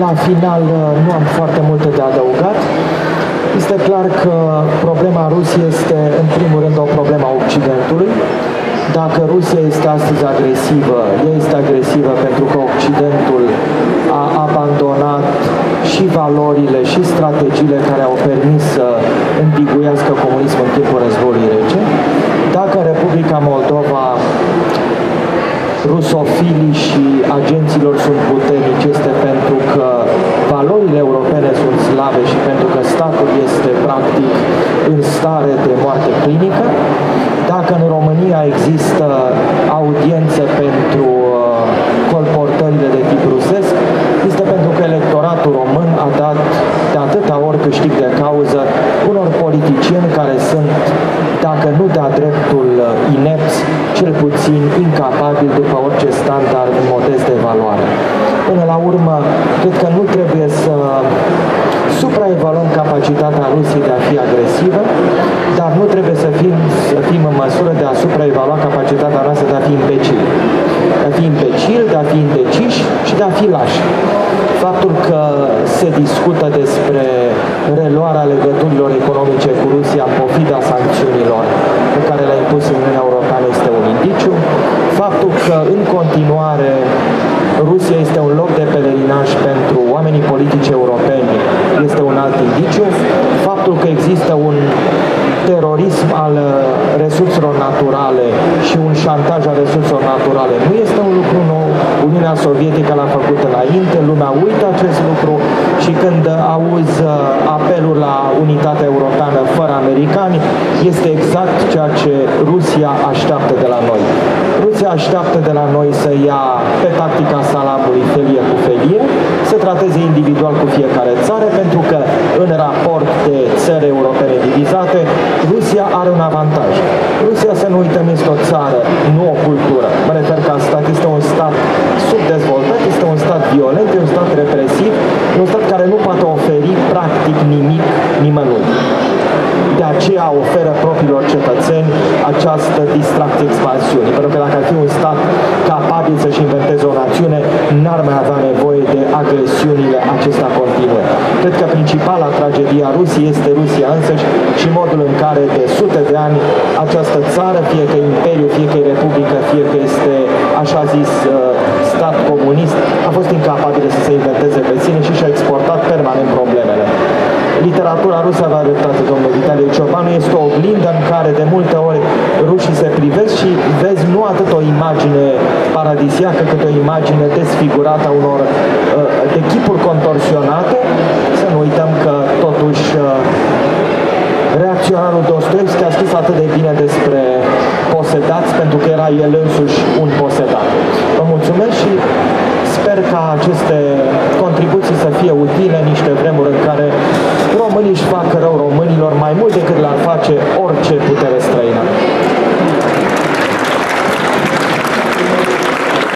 La final nu am foarte multe de adăugat. Este clar că problema Rusiei este în primul rând o problemă a Occidentului. Dacă Rusia este astăzi agresivă, ea este agresivă pentru că Occidentul a abandonat și valorile și strategiile care au permis să îmbiguiască comunismul în timpul războiului rece. Dacă Republica Moldova, rusofilii și agenților sunt puternici, este pentru că valorile europene sunt slabe și pentru că statul este practic în stare de moarte clinică. Dacă în România există audiențe pentru colportările de tip rusesc, este pentru că electoratul român a dat de atâta ori câștig de cauză unor politicieni care sunt, dacă nu de-a dreptul inepți, cel puțin incapabil după orice standard modest de valoare. Până la urmă, cred că nu trebuie să supraevaluăm capacitatea Rusiei de a fi agresivă, dar nu trebuie să fim în măsură de a supraevalua capacitatea noastră de a fi imbecili. De a fi imbecil, de a fi indeciși și de a fi lași. Faptul că se discută despre reluarea legăturilor economice cu Rusia în pofida sancțiunilor pe care le-a impus Uniunea Europeană este un indiciu. Faptul că în continuare Rusia este un loc de pelerinaj pentru oamenii politici europeni este un alt indiciu. Faptul că există un terorism al resurselor naturale și un șantaj al resurselor naturale nu este un lucru nou. Uniunea Sovietică l-a făcut înainte, lumea uită acest lucru și când auzi apelul la unitatea europeană fără americani, este exact ceea ce Rusia așteaptă de la noi. Rusia așteaptă de la noi să ia pe tactica salamului felie cu felie, să trateze individual cu fiecare țară, pentru că în raport de țări europene divizate, Rusia are un avantaj. Rusia, să nu uităm, este o țară, nu o cultură. Mă refer ca stat, este un stat subdezvoltat, este un stat violent, este un stat represiv, un stat care nu poate oferi practic nimic nimănui. De aceea oferă propriilor cetățeni această distracție expansiune. Pentru că dacă ar fi un stat capabil să-și inventeze o națiune, n-ar mai avea nevoie de agresiunile acestea continue. Cred că principala tragedie a Rusiei este Rusia însăși și modul în care de sute de ani această țară, fie că e imperiu, fie că e republică, fie că este, așa zis, stat comunist, a fost incapabilă să se inventeze pe sine și și-a exportat permanent problemele. Literatura rusă, avea dreptate domnul Vitalie Ciobanu, este o oglindă în care de multe ori rușii se privesc și vezi nu atât o imagine paradisiacă, cât o imagine desfigurată a unor de chipuri contorsionate. Să nu uităm că totuși reacționarul Dostoevski a scris atât de bine despre posedați, pentru că era el însuși un posedat. Vă mulțumesc și sper ca aceste contribuții să fie utile în niște vremuri în care românii își fac rău românilor mai mult decât le-ar face orice putere străină.